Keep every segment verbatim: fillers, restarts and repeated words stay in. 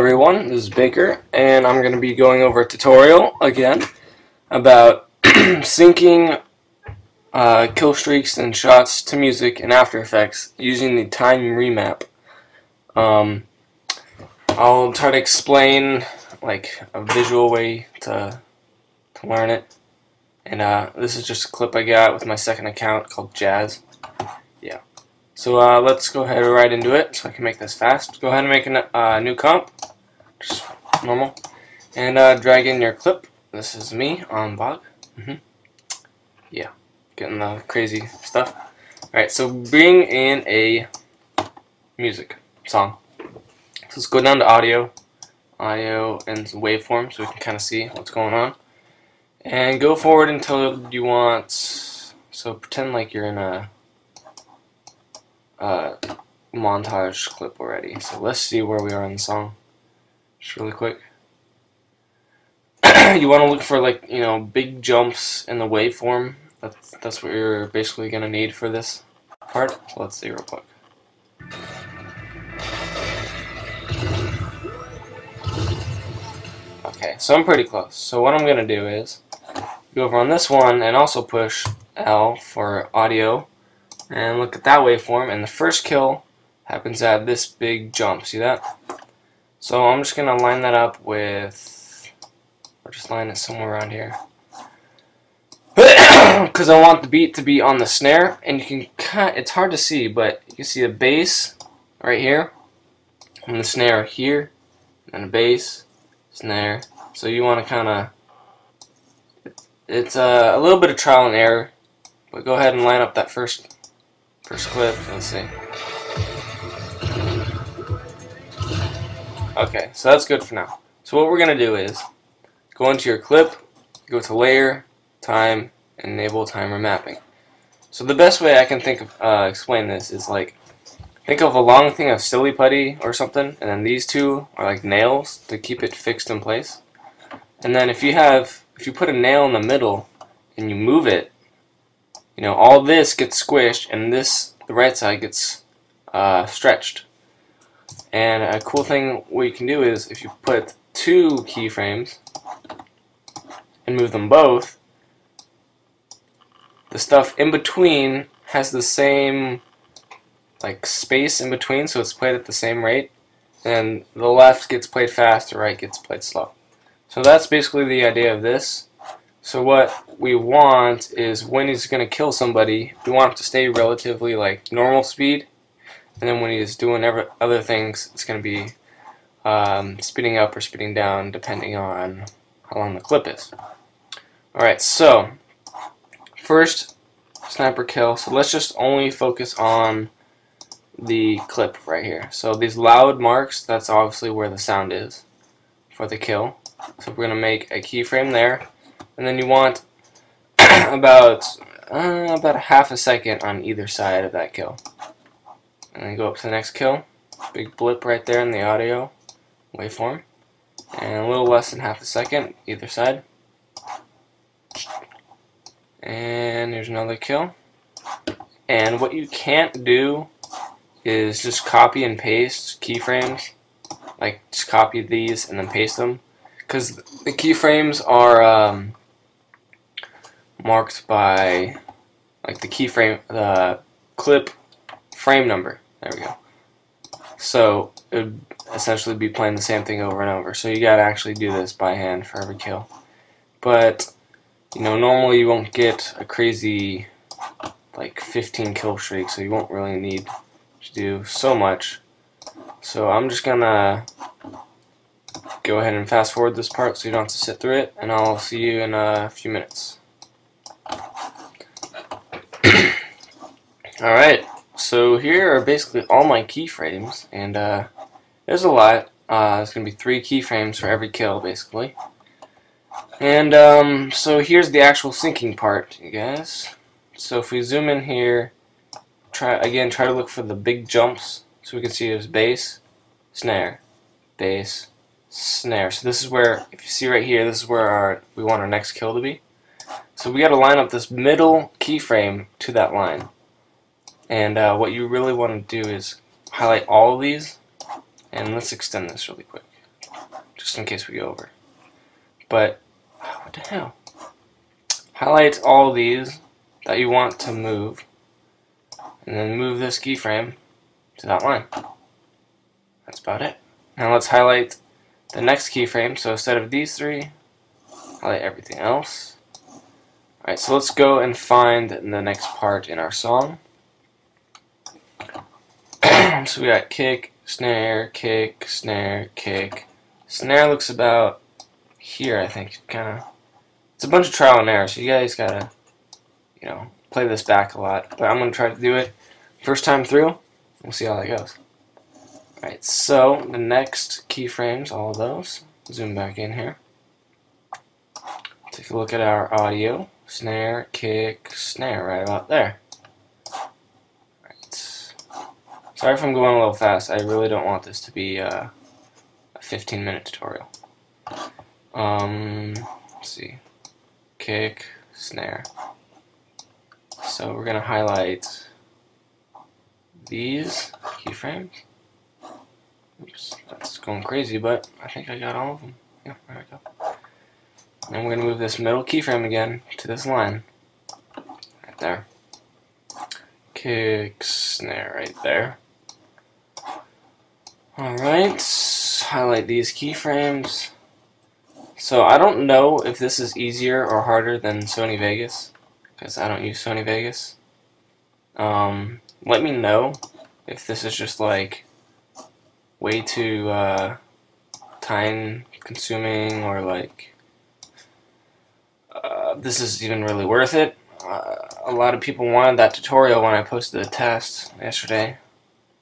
everyone, this is Baker, and I'm going to be going over a tutorial again about syncing uh, kill streaks and shots to music in After Effects using the time remap. Um, I'll try to explain like a visual way to, to learn it, and uh, this is just a clip I got with my second account called Jazz. Yeah. So uh, let's go ahead right into it so I can make this fast. Go ahead and make a uh, new comp, just normal, and uh, drag in your clip. This is me on Bob. Mm-hmm. Yeah, getting the crazy stuff. Alright, so bring in a music song. So let's go down to audio, audio and waveform so we can kind of see what's going on. And go forward until you want, so pretend like you're in a Uh, montage clip already. So let's see where we are in the song. Just really quick. You want to look for, like, you know, big jumps in the waveform. That's that's what you're basically gonna need for this part. So let's see real quick. Okay, so I'm pretty close. So what I'm gonna do is go over on this one and also push L for audio. And look at that waveform, and the first kill happens at this big jump. See that? So I'm just gonna line that up with, or just line it somewhere around here, because I want the beat to be on the snare. And you can kind of, it's hard to see, but you can see the bass right here, and the snare here, and the bass, snare. So you want to kind of, it's uh, a little bit of trial and error, but go ahead and line up that first. First clip, let's see. Okay, so that's good for now. So what we're going to do is go into your clip, go to layer, time, and enable time remapping. So the best way I can think of uh, explain this is like, think of a long thing of Silly Putty or something, and then these two are like nails to keep it fixed in place. And then if you have, if you put a nail in the middle and you move it, you know, all this gets squished, and this, the right side, gets uh, stretched. And a cool thing we can do is if you put two keyframes and move them both, the stuff in between has the same like space in between, so it's played at the same rate. And the left gets played fast, the right gets played slow. So that's basically the idea of this. So what we want is when he's going to kill somebody, we want him to stay relatively like normal speed, and then when he's doing other things, it's going to be um, speeding up or speeding down depending on how long the clip is. Alright, so first sniper kill, so let's just only focus on the clip right here. So these loud marks, that's obviously where the sound is for the kill. So we're going to make a keyframe there. And then you want about uh, about a half a second on either side of that kill. And then go up to the next kill. Big blip right there in the audio waveform. And a little less than half a second either side. And here's another kill. And what you can't do is just copy and paste keyframes. Like, just copy these and then paste them. Because the keyframes are um, marked by, like, the keyframe, the clip frame number. There we go. So it would essentially be playing the same thing over and over. So you gotta actually do this by hand for every kill. But, you know, normally you won't get a crazy, like, fifteen kill streak, so you won't really need to do so much. So I'm just gonna go ahead and fast forward this part so you don't have to sit through it, and I'll see you in a few minutes. Alright, so here are basically all my keyframes, and uh, there's a lot. Uh, there's going to be three keyframes for every kill, basically. And um, so here's the actual syncing part, you guys. So if we zoom in here, try again, try to look for the big jumps, so we can see there's bass, snare, bass, snare. So this is where, if you see right here, this is where our, we want our next kill to be. So we got to line up this middle keyframe to that line. And uh, what you really want to do is highlight all of these, and let's extend this really quick. just in case we go over. But what the hell? Highlight all these that you want to move, and then move this keyframe to that line. That's about it. Now let's highlight the next keyframe. So instead of these three, highlight everything else. Alright, so let's go and find the next part in our song. So we got kick, snare, kick, snare, kick. Snare looks about here, I think. Kinda, it's a bunch of trial and error, so you guys gotta, you know, play this back a lot. But I'm gonna try to do it first time through. We'll see how that goes. Alright, so the next keyframes, all of those. Zoom back in here. Take a look at our audio. Snare, kick, snare, right about there. Right. Sorry if I'm going a little fast. I really don't want this to be uh, a fifteen minute tutorial. Um, let's see. Kick, snare. So we're going to highlight these keyframes. Oops, that's going crazy, but I think I got all of them. Yeah, there we go. And we're going to move this middle keyframe again to this line. Right there. Kick, snare right there. Alright, highlight these keyframes. So I don't know if this is easier or harder than Sony Vegas, because I don't use Sony Vegas. Um, let me know if this is just like way too uh, time consuming, or like Uh, this is even really worth it. Uh, a lot of people wanted that tutorial when I posted the test yesterday,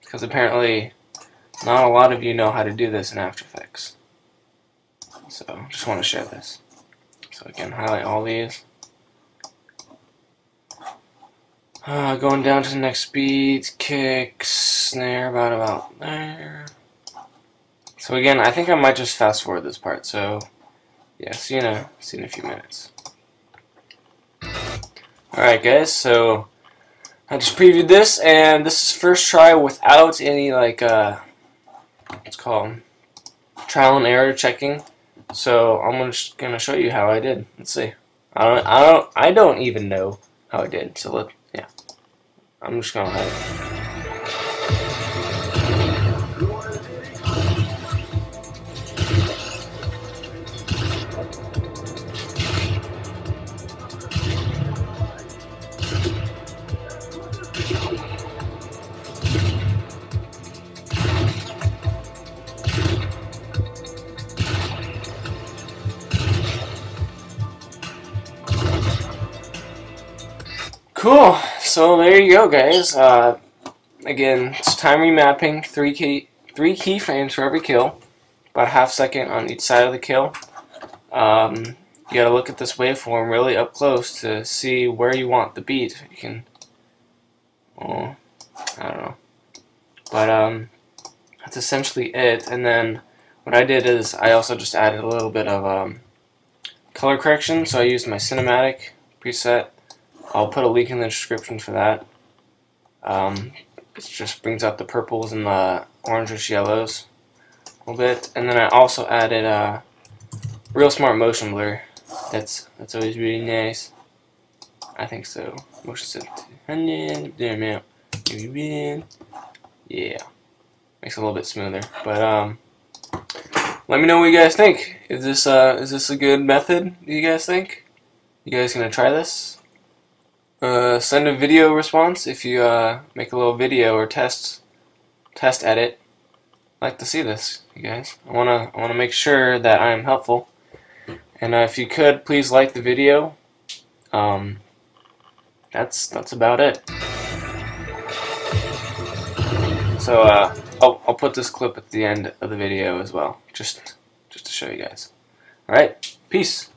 because apparently not a lot of you know how to do this in After Effects. So just want to share this. So again, highlight all these. Uh, going down to the next beat, kick, snare, about about there. So again, I think I might just fast forward this part. So yeah, see you in a, see you in a few minutes. Alright guys, so I just previewed this, and this is first try without any like uh what's it called, trial and error checking. So I'm just gonna show you how I did. Let's see. I don't I don't I don't even know how I did, so look, yeah. I'm just gonna hide. Cool, so there you go guys, uh, again, it's time remapping, three key, three keyframes for every kill, about a half second on each side of the kill. Um, you gotta look at this waveform really up close to see where you want the beat. You can, oh, I don't know, but um, that's essentially it. And then what I did is I also just added a little bit of um, color correction, so I used my cinematic preset. I'll put a link in the description for that. Um, it just brings out the purples and the orangish yellows a little bit. And then I also added uh, Real Smart Motion Blur. That's that's always really nice. I think so. Motion sensitivity. Yeah. Makes it a little bit smoother. But um, let me know what you guys think. Is this uh, is this a good method? Do you guys think? You guys gonna try this? Uh, send a video response if you uh, make a little video or test test edit. I'd like to see this, you guys. I wanna I wanna make sure that I am helpful. And uh, if you could, please like the video. Um, that's that's about it. So uh, I'll I'll put this clip at the end of the video as well, just just to show you guys. All right, peace.